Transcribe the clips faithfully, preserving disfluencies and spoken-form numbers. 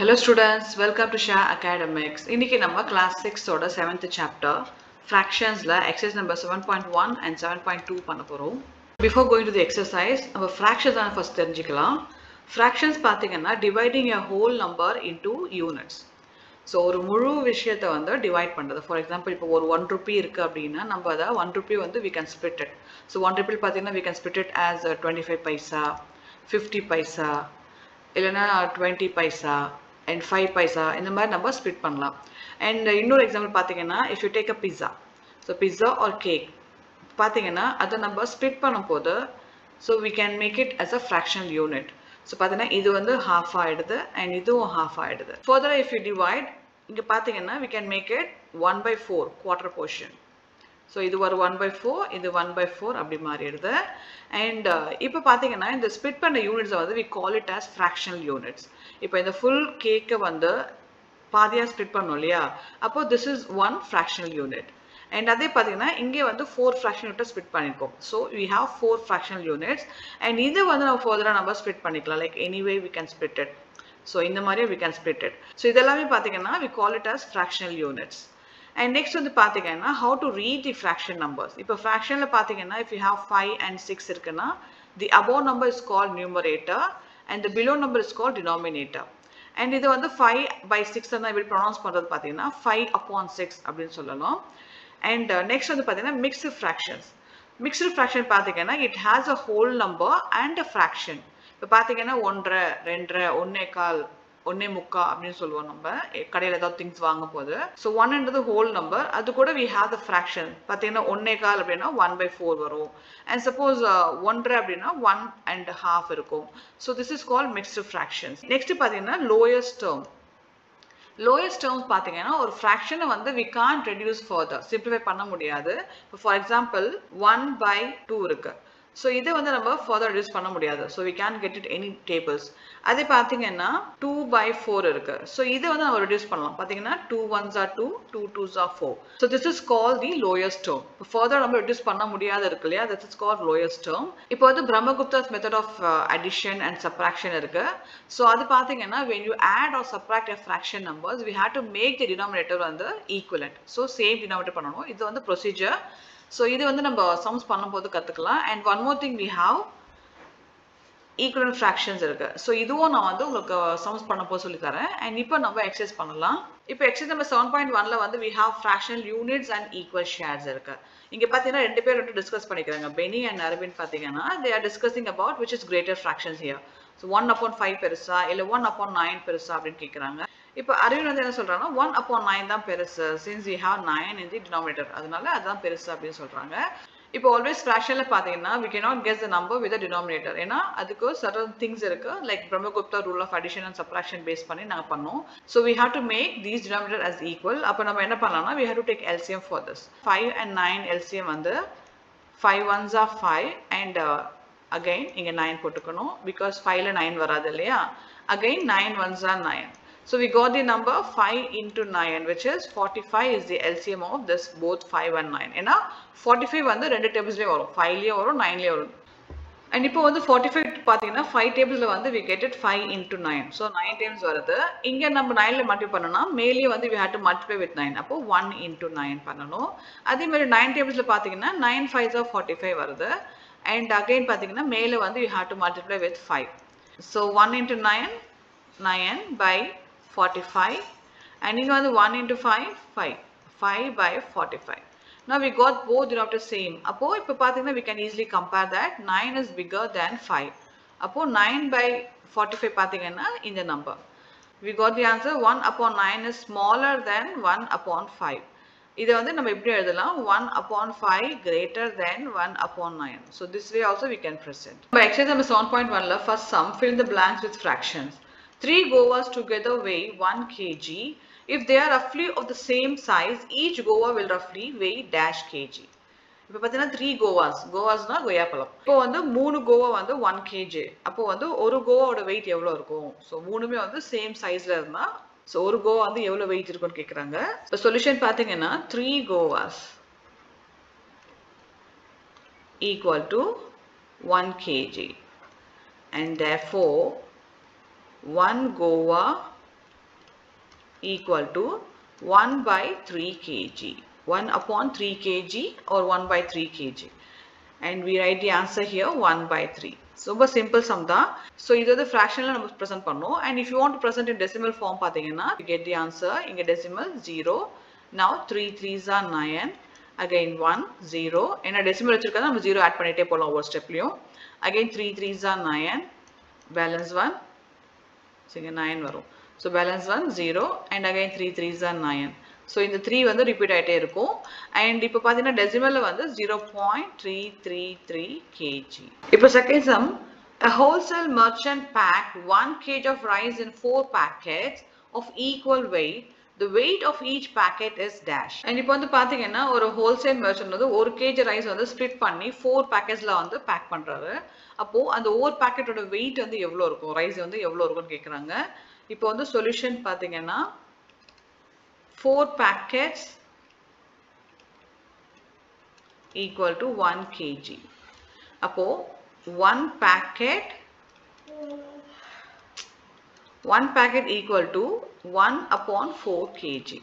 Hello students, welcome to Shah Academics. Inniki nama class six oda seventh chapter fractions la exercise number seven point one and seven point two panna porom. Before going to the exercise, nama fractions ana first therinjikalam. Fractions pathina dividing a whole number into units. So oru mulu vishayatha vandu divide pandrathu. For example, ipo oru one rupee irukku appadina namba adha one rupee vandu we can split it. So one rupee pathina we can split it as twenty-five paisa, fifty paisa, illana twenty paisa and five paisa indha mari number split pannalam. And innor example pathina, if you take a pizza, so pizza or cake pathina adha number split pannumbodhu, so we can make it as a fractional unit. So pathina idu vandu half aidudhu and idu half aidudhu. Further, if you divide inga pathina, we can make it one by four, quarter portion. So idu var one by four, idu one by four abbi maariyirudhu. And ipo pathina indha split panna units vandu we call it as fractional units. Ipo indha full cake vandu paadiya split pannom illaya, appo this is one fractional unit. And adhe pathina inge vandu four fractional units split panirukom. So we have four fractional units and idu vandu nam further number split panikalam, like any way we can split it. So indha maariya we can split it. So idellame pathina we call it as fractional units. And next வந்து பாத்தீங்கன்னா how to read the fraction numbers. இப்போ fractionல பாத்தீங்கன்னா if you have five and six இருக்குனா, the above number is called numerator and the below number is called denominator. And இது வந்து five by six னா இப்படி pronounce பண்றது பாத்தீங்கன்னா five upon six அப்படினு சொல்லலாம். And uh, next வந்து பாத்தீங்கன்னா mixed fractions. Mixed fraction பாத்தீங்கன்னா it has a whole number and a fraction. இப்போ பாத்தீங்கன்னா one, two, one and a half, ஒன்னே முக்கா அப்படினு சொல்லுவோம். நம்ம கடையில ஏதாவது திங்ஸ் வாங்க போது சோ one என்றது ஹோல் நம்பர், அது கூட we have the fraction. பாத்தீங்கன்னா one and a half அப்படினா one by four வரும். And suppose one and a half அப்படினா one and a half இருக்கும். So this is called mixed fractions. Next பாத்தீங்கன்னா lowest term. Lowest terms பாத்தீங்கன்னா ஒரு fraction வந்து we can't reduce further. Simplify பண்ண முடியாது. For example one by two இருக்கு. So இது வந்து நம்ம further reduce பண்ண முடியாது. So we can't get it any tables. அதே பாத்தீங்கன்னா two by four இருக்கு. So இது வந்து நம்ம reduce பண்ணலாம். பாத்தீங்கன்னா two ones are two, two twos are four. So this is called the lowest term. Further நம்ம reduce பண்ண முடியாது இருக்குலையா, that is called lowest term. இப்போ வந்து Brahmagupta's method of addition and subtraction இருக்கு. So அது பாத்தீங்கன்னா when you add or subtract a fraction numbers, we have to make the denominator வந்து equivalent. So same denominator பண்ணனும். இது வந்து procedure. So இது வந்து நம்ம sums பண்ணும்போது கத்துக்கலாம். And one more thing, we have equivalent fractions இருக்கு. So இதுவும் நான் வந்து உங்களுக்கு sums பண்ணும்போது சொல்லி தரேன். And இப்போ நம்ம exercise பண்ணலாம். இப்போ exercise number seven point one ல வந்து we have fractional units and equal shares இருக்கு. இங்க பாத்தீங்கன்னா ரெண்டு பேர் வந்து டிஸ்கஸ் பண்ணிக்கிறாங்க. Benny and Aravind பாத்தீங்கன்னா they are discussing about which is greater fractions here. So one upon five பெருசா இல்ல one upon nine பெருசா அப்படினு கேக்குறாங்க. இப்போ Aravind வந்து என்ன சொல்றானா, one upon nine தான் பெருசு, since we have nine in the denominator, அதனால அதான் பெருசு அப்படினு சொல்றாங்க. இப்போ always fractionல பாத்தீங்கன்னா we cannot guess the number with the denominator. ஏனா அதுக்கு certain things இருக்கு, like Brahmagupta rule of addition and subtraction based பண்ணி நாம பண்ணோம். So we have to make these denominator as equal. அப்ப நம்ம என்ன பண்ணலாம்னா we have to take L C M for this. five and nine L C M வந்து five ones are five and uh, again இங்க nine போட்டுக்கணும், because five ல nine வராது இல்லையா. Again nine ones are nine. So we got the number five into nine, which is forty-five is the L C M of this both five and nine. ஏனா forty-five வந்து ரெண்டு டேபிள்ஸ்ல வரும், five லயே வரும், nine லயே வரும். And இப்போ வந்து forty-five பாத்தீங்கன்னா five டேபிள்ஸ்ல வந்து we get it five into nine. So nine times வருது. இங்க நம்ம nine ல மல்டிப்ளை பண்ணனா மேலே வந்து we have to multiply with nine. அப்போ one into nine பண்ணனும். அதே மாதிரி nine டேபிள்ஸ்ல பாத்தீங்கன்னா nine fives are forty-five வருது. And again பாத்தீங்கன்னா மேலே வந்து we have to multiply with five. So one into nine nine by forty-five, and you know the one into five, five, five by forty-five. Now we got both denominators same. Appo ipo pathina we can easily compare that nine is bigger than five. Appo nine by forty-five pathina in the number. We got the answer one upon nine is smaller than one upon five. Idu vandu nam eppadi eludalam, one upon five greater than one upon nine. So this way also we can present. By exercise number seven point one la first sum, fill in the blanks with fractions. Three govas together weigh one kilogram. If they are roughly of the same size, each gova will roughly weigh dash kg. இப்போ பார்த்தீனா three govas, govasனா கொய்யாப்பழம். இப்போ வந்து மூணு கோவா வந்து one kilogram. அப்போ வந்து ஒரு கோவாவோட weight எவ்வளவு இருக்கும்? சோ மூணுமே வந்து same sizeல இருந்தா சோ ஒரு கோவா வந்து எவ்வளவு weight இருக்கும்னு கேக்குறாங்க. இப்போ solution பாத்தீங்கன்னா three govas equal to one kilogram, and therefore one gova equal to one by three kilograms, one upon three kilograms or one by three kilograms, and we write the answer here one by three. So but simple sum da. So either the fractional numbers present pannu, and if you want to present in decimal form pathina, you get the answer inga decimal zero. Now three threes are nine, again one zero ena decimal vechirukka nam zero add pannite polam over step liyum. Again three threes are nine, balance one, so inga nine varum. So balance one zero, and again three threes are nine. So in the three vandu repeat aite irukum, and ipo pathina decimal la vandu zero point three three three kilograms. Ipo second sum, a wholesale merchant packed one kilogram of rice in four packets of equal weight. The weight of each packet is dash. And ipo vandu pathina or wholesale merchant vandu one kilogram rice vandu split panni four packets la vandu pack pandraru. Appo and over packet oda weight vandu evlo irukum, rice vandu evlo irukum nu kekranga. Ipo vandu solution pathina four packets equal to one kilogram. Appo one packet, one packet equal to one upon four kilograms.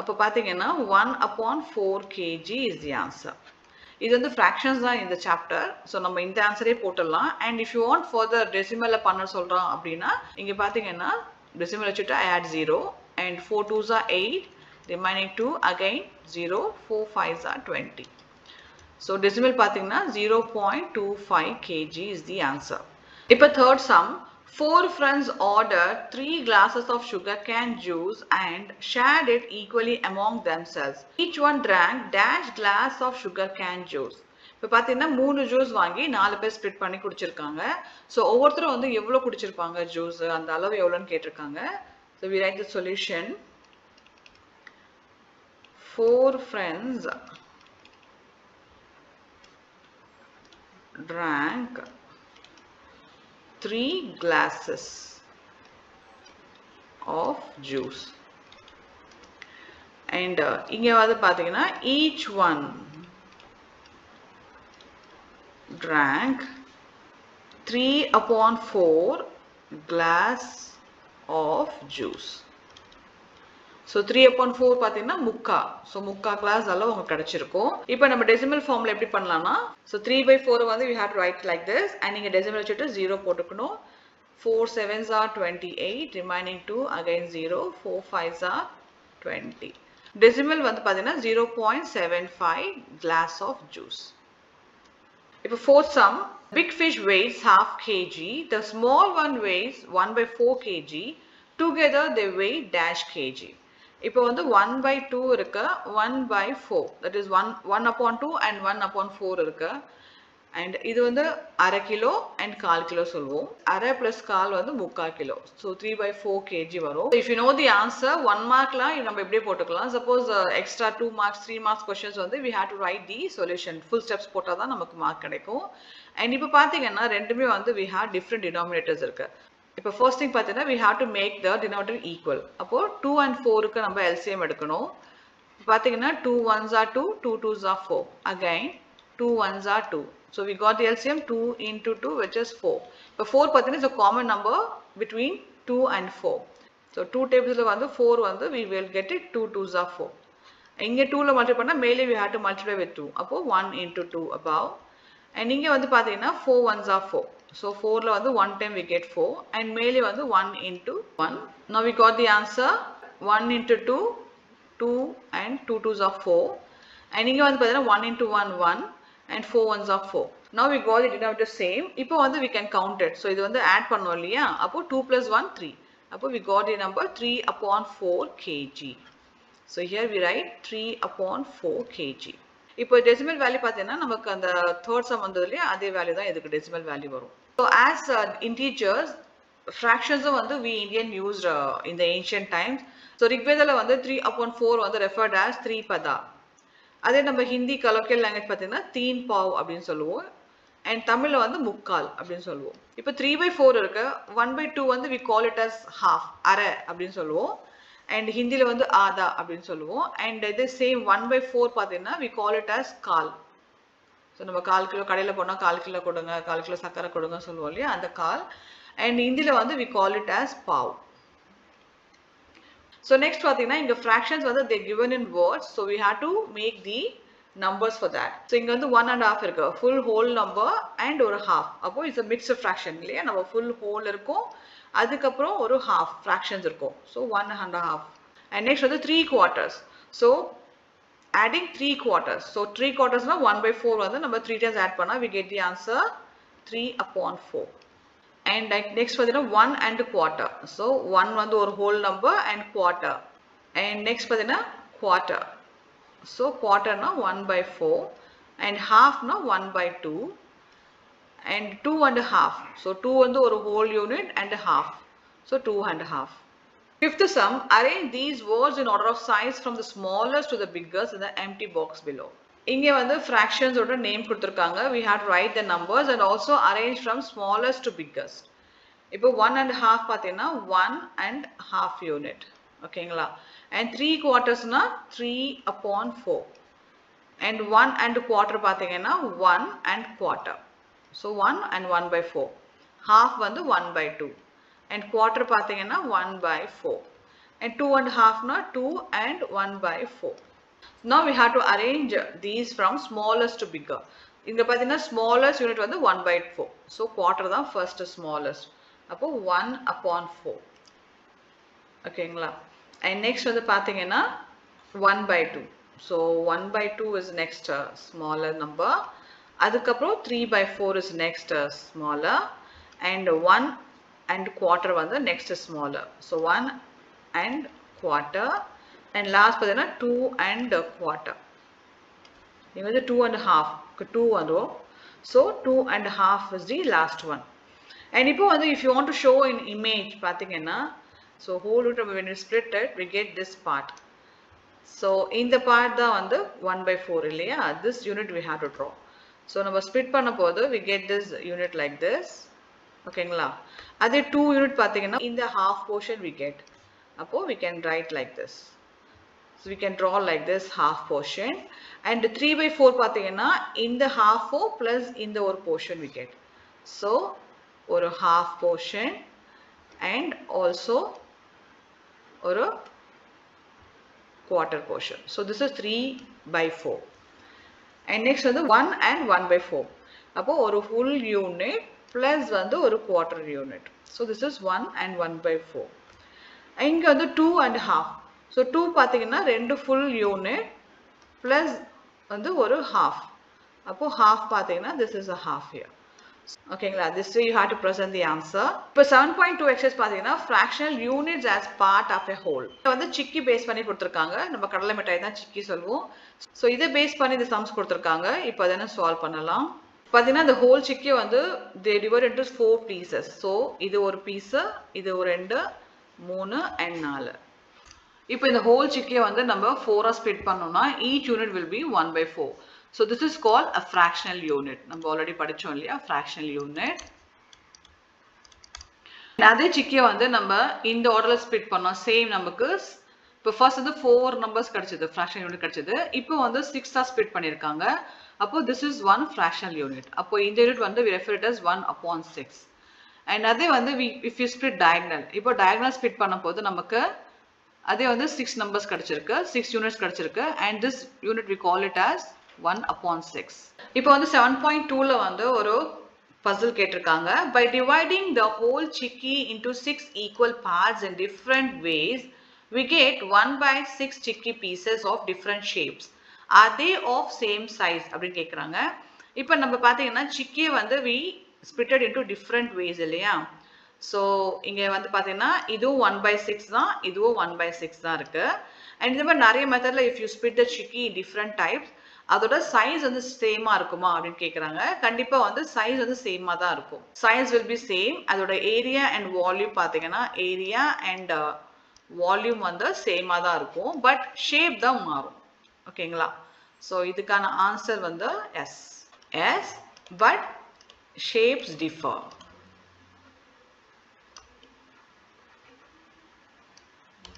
Appo pathina one upon four kilograms is the answer. This is the fractions in the chapter. So, we will answer this answer. And if you want further decimal, decimal I add zero. And four twos are eight, remaining two, again zero, four fives are twenty. So decimal pathina zero point two five kilograms is the answer. Ipa third sum, four friends ordered three glasses of sugar cane juice and shared it equally among themselves. Each one drank dash glass of sugar cane juice. Ipa pathina three juice vaangi four per split panni kudichirukanga. So overthru vandu evlo kudichirupanga juice andha alavu evlo nu ketirukanga. So we write the solution. Four friends drank three glasses of juice, and inge vada pathina each one drank three upon four glass of juice. So three upon four pathina mukka, so mukka glass alla unga kadichirukum. Ipo nama decimal form la eppadi pannalana, so three by four vandu we have to write like this, and inga decimal vechittu zero potukano. Four sevens are twenty-eight, remaining two, again zero, four fives are twenty. Decimal vandu pathina zero point seven five glass of juice. Ipo fourth sum, big fish weighs half kilogram, the small one weighs one by four kilograms, together they weigh dash kg. Ipo vandu one by two irukka, one by four, that is one upon two and one upon four irukka, and idu vandu half kilo and half kilo solvom. Half plus half vandu half kilo, so three by four kilograms varum. So if you know the answer, one mark la namm eppadi potukalam. Suppose uh, extra two marks, three marks questions vandu we have to write the solution full steps potada namakku mark kadaikum. And ipo pathina rendume vandu we have different denominators irukka. Ipo first thing pathina we have to make the denominator equal. Appo two and four ku namba L C M edukanum. Pathina two ones are two, two twos are four, again two ones are two. So we got the L C M two into two, which is four. But four is a common number between two and four. So two tables la four, we will get it two twos are four. Inge two la multiply panna, mainly we have to multiply with two. Appo one into two above. And inge vandu pathina four ones are four. So four la vandu one time we get four, and mainly vandu one into one. Now we got the answer one into two, two, and two twos are four. And inge vandu pathina one into one, one. And four ones are four. Now we got the denominator same. Ipo vandu we can count it. So idu vandu add pannom liya. Appo two plus one three. Appo we got the number three upon four kilograms. So here we write three upon four kilograms. Ipo decimal value pathina namakku and third sum vandadliya adhe value da idukku decimal value varum. So as uh, integers, fractions vandu we Indian used uh, in the ancient times. So Rigveda la vandu three upon four vandu referred as three pada. அதே நம்ம Hindi colloquial language பார்த்தீங்கன்னா தீன் பாவ் அப்படின்னு சொல்லுவோம், and தமிழ்ல வந்து முக்கால் அப்படின்னு சொல்லுவோம். இப்போ three by four இருக்கு, one by two வந்து we call it as half, அரை அப்படின்னு சொல்லுவோம், and ஹிந்தில வந்து ஆதா அப்படின்னு சொல்லுவோம், and the same one by four பார்த்தீங்கன்னா we call it as கால். சோ நம்ம கால் கிலோ கடையில போனா கால் கிலோ கொடுங்க, கால் கிலோ சக்கரை கொடுங்க சொல்லுவோம் இல்லையா, அந்த கால். and ஹிந்தில வந்து we call it as pav. So next பாத்தீங்கன்னா இங்க fractions வந்து they given in words, so we have to make the numbers for that. So இங்க வந்து one and half இருக்கு, full whole number and ஒரு half. அப்போ it's a mixed fraction இல்லையா, நம்ம full whole இருக்கும், அதுக்கு அப்புறம் ஒரு half fractions இருக்கும். So one and half. And next வந்து three quarters. So adding three quarters. So three quarters na one by four வந்து நம்ம three times add பண்ணா we get the answer three upon four. And next pathina one and quarter. So one vandu or whole number and quarter. And next pathina quarter. So quarter na one by four and half na one by two and two and a half. So two vandu or whole unit and a half. So two and a half. Fifth sum, arrange these words in order of size from the smallest to the biggest in the empty box below. Inge vandu fractions oda name kuduthirukanga, we have to write the numbers and also arrange from smallest to biggest. Ipo one and half pathina one and half unit, okayla. And three quarters na three upon four, and one and quarter pathina one and quarter, so one and one by four. Half vandu one by two, and quarter pathina one by four, and two and half na two and one by four. Now we have to arrange these from smallest to bigger. Inga pathina smallest unit vandu one by four, so quarter da first smallest, appo one upon four, okayla. And next vandu pathina one by two, so one by two is next uh, smaller number, adukapro three by four is next uh, smaller, and one and quarter vandu next smaller, so one and quarter. And last pathina two and a quarter. Inga the two and half, two vandu, so two and half is the last one. And ipo vandu if you want to show in image pathina, so whole unit when we split it we get this part. So in the part da vandu one by four illaya, this unit we have to draw. So nama split panna bodu we get this unit like this, okayla. Adhe two unit pathina in the half portion we get, appo we can write like this. So we can draw like this half portion. And three by four pathina in the half four plus in the or portion we get, so or half portion and also or quarter portion. So this is three by four. And next one the one and one by four, appo or full unit plus vandu or quarter unit, so this is one and one by four. Inga vandu two and half, so two pathina rendu full unit plus vandu oru half, appo half pathina this is a half here, okayla. This way you have to present the answer. Ipo seven point two exercise pathina fractional units as part of a whole vandu chikki base panni kuduthirukanga, nama kadala mitai da chikki solvom, so idhe base panni the sums kuduthirukanga. Ipo adana solve pannalam pathina. The whole chikki vandu they divide into four pieces, so idu oru piece, idu oru rendu three and four. If in the whole chikki vandu number four ah split pannona, each unit will be one by four, so this is called a fractional unit. Number already padichom illaya fractional unit. Adhe chikki vandu number in the order la split pannona, same namakku ipo first the four numbers kadichathu, fractional unit kadichathu. Ipo vandu six ah split pannirukanga, appo this is one fractional unit, appo indha unit vandu we refer it as one upon six. And adhe vandu we if you split diagonal, ipo diagonal split pannumbodhu namakku அதே வந்து six numbers கடச்சிருக்கு, six units கடச்சிருக்கு, and this unit we call it as one upon six. இப்போ வந்து seven point two ல வந்து ஒரு puzzle கேட்டிருக்காங்க. By dividing the whole chikki into six equal parts in different ways, we get one by six chikki pieces of different shapes. Are they of same size அப்படி கேக்குறாங்க. இப்போ நம்ம பாத்தீங்கன்னா chikki வந்து we splitted into different ways இல்லையா. So இங்க வந்து பாத்தீங்கன்னா இது one by six தான், இதுவோ one by six தான் இருக்கு. And இந்த மாதிரி நிறைய மெத்தட்ல if you split the chikki different types, அதோட சைஸ் வந்து சேமா இருக்குமா அப்படி கேக்குறாங்க. கண்டிப்பா வந்து சைஸ் வந்து சேமா தான் இருக்கும். Size will be same. அதோட area and volume பாத்தீங்கன்னா area and volume வந்து சேமா தான் இருக்கும், but shape தான் மாறும், ஓகேங்களா. So இதுக்கான answer வந்து yes. Yes, but shapes differ.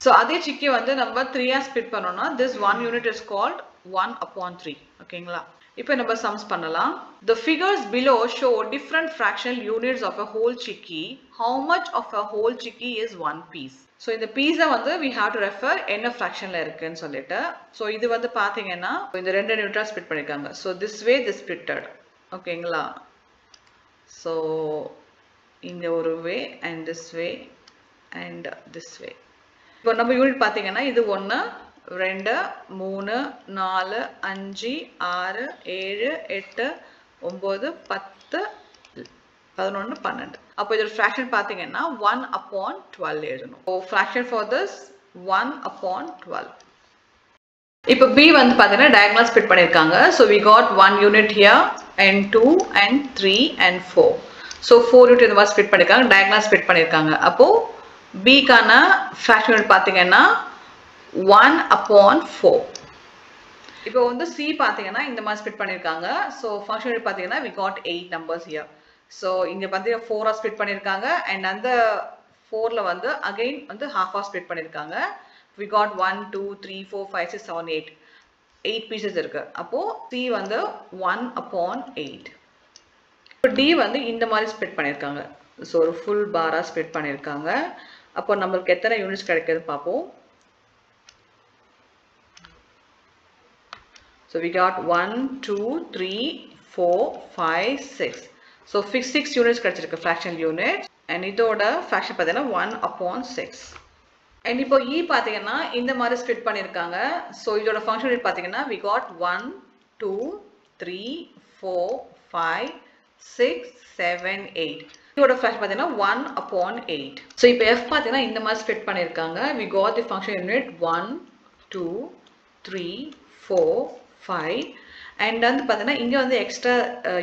So adhe chikki vandu number three ah split pannona, this one unit is called one upon three, okayla. இப்போ நம்ம sums பண்ணலாம். The figures below show different fractional units of a whole chickpea. How much of a whole chickpea is one piece? So இந்த piece வந்து we have to refer என்ன fractionல இருக்குன்னு சொல்லிட்டு. So இது வந்து பாத்தீங்கன்னா இந்த ரெண்டு யூனிட்டா ஸ்ப்ளிட் பண்ணிருக்காங்க. So this way this splitted. ஓகேங்களா? So இங்க ஒரு way and this way and this way. இப்போ நம்ம யூனிட் பாத்தீங்கன்னா இது ஒண்ணு two, three, four, five, six, seven, eight, nine, ten, eleven, twelve, eleven. அப்போ இதோட fraction பாத்தீங்கன்னா one upon twelve எழுதணும். So fraction for this one upon twelve. இப்போ B வந்து பாத்தீங்கன்னா diagonal split பண்ணிருக்காங்க. So we got one unit here and two and three and four. So four unit இந்த மாதிரி split பண்ணிருக்காங்க, diagonal split பண்ணிருக்காங்க. அப்போ B கான fraction unit பாத்தீங்கன்னா one upon four. இப்போ வந்து C பாத்தீங்கன்னா இந்த மாதிரி ஸ்ப்ளிட் பண்ணிருக்காங்க. சோ ஃபங்க்ஷன் எப்படி பாத்தீங்கன்னா we got eight numbers here. So இங்க பாத்தீங்க four ஆ ஸ்ப்ளிட் பண்ணிருக்காங்க and அந்த four ல வந்து again வந்து half ஆ ஸ்ப்ளிட் பண்ணிருக்காங்க. We got one two three four five six seven eight. eight pieces இருக்கு. அப்போ C வந்து one upon eight. இப்போ D வந்து இந்த மாதிரி ஸ்ப்ளிட் பண்ணிருக்காங்க. சோ ஒரு full bar ஆ ஸ்ப்ளிட் பண்ணிருக்காங்க. அப்போ நமக்கு எத்தனை யூனிட்ஸ் கிடைக்குது பாப்போம். So we got one, two, three, four, five, six. So fix six units கிடைச்சிருக்கு fractional unit and இதோட fraction பார்த்தீங்கன்னா one upon six. And இப்போ E பாத்தீங்கன்னா இந்த மாதிரி split பண்ணிருக்காங்க. So இதோட function unit பாத்தீங்கன்னா we got one, two, three, four, five, six, seven, eight. இதோட fraction பாத்தீங்கன்னா one upon eight. So இப்போ F பாத்தீங்கன்னா இந்த மாதிரி split பண்ணிருக்காங்க. We got the function unit one, two, three, four, five and வந்து பாத்தீங்கன்னா இங்க வந்து எக்ஸ்ட்ரா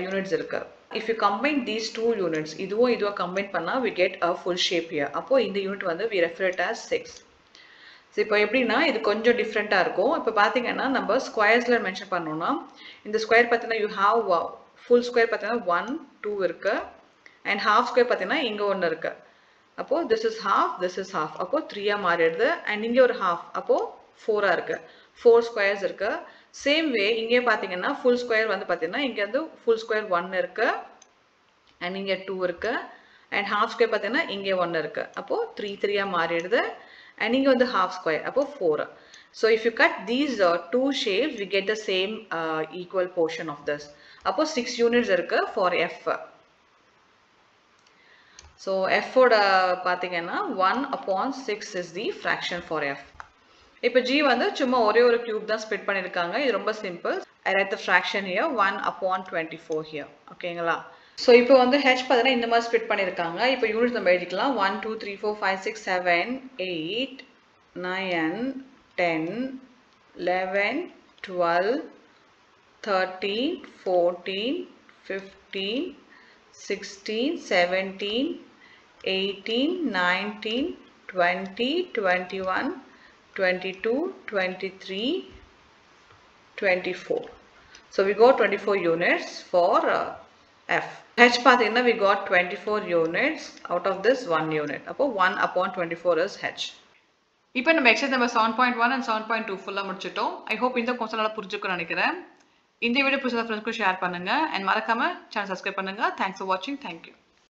யூனிட்ஸ் இருக்கு. If you combine these two units, இதுவும் இதுவா combine பண்ணா we get a full shape here. அப்போ இந்த யூனிட் வந்து we refer it as six. So இப்போ எப்படினா இது கொஞ்சம் டிஃபரண்டா இருக்கும். இப்போ பாத்தீங்கன்னா நம்ம ஸ்கொயர்ஸ்ல மென்ஷன் பண்ணோம்னா இந்த ஸ்கொயர் பாத்தீங்கன்னா you have full square பாத்தீங்கன்னா one, two இருக்கு and half square பாத்தீங்கன்னா இங்க ஒன்னு இருக்கு. அப்போ this is half, this is half. அப்போ three ஆ மாறிடுது and இங்க ஒரு half. அப்போ four ஆ இருக்கு. four squares இருக்கு. Same way இங்கே பாத்தீங்கன்னா full square வந்து பாத்தீங்கன்னா இங்க வந்து full square one இருக்கு and இங்க two இருக்கு and half square பாத்தீங்கன்னா இங்க one இருக்கு. அப்போ three three ஆ மாறிடுது and இங்க வந்து half square அப்போ four. So if you cut these uh, two shapes we get the same uh, equal portion of this. அப்போ six units இருக்கு for F. So F ஓட பாத்தீங்கன்னா one upon six is the fraction for F. இப்போ G வந்து சும்மா ஒரே ஒரு cube தான் ஸ்ப்ளிட் பண்ணிருக்காங்க. இது ரொம்ப simple. I write the fraction here one upon twenty-four here. ஓகேங்களா? சோ இப்போ வந்து H பாத்தீங்கன்னா இந்த மாதிரி ஸ்ப்ளிட் பண்ணிருக்காங்க. இப்போ யூனிட்ஸ் நம்ம எழுதிக்கலாம் one, two, three, four, five, six, seven, eight, nine, ten, eleven, twelve, thirteen, fourteen, fifteen, sixteen, seventeen, eighteen, nineteen, twenty, twenty-one, twenty-two, twenty-three, twenty-four. So we got twenty-four units for uh, F. H pathina we got twenty-four units out of this one unit. Appo one upon twenty-four is H. Ipo nam exercise number seven point one and seven point two fulla mudichitom. I hope indha concept la purinjukku nenikiren. Indha video purinjadha friends ku share pannunga and marakama channel subscribe pannunga. Thanks for watching. Thank you.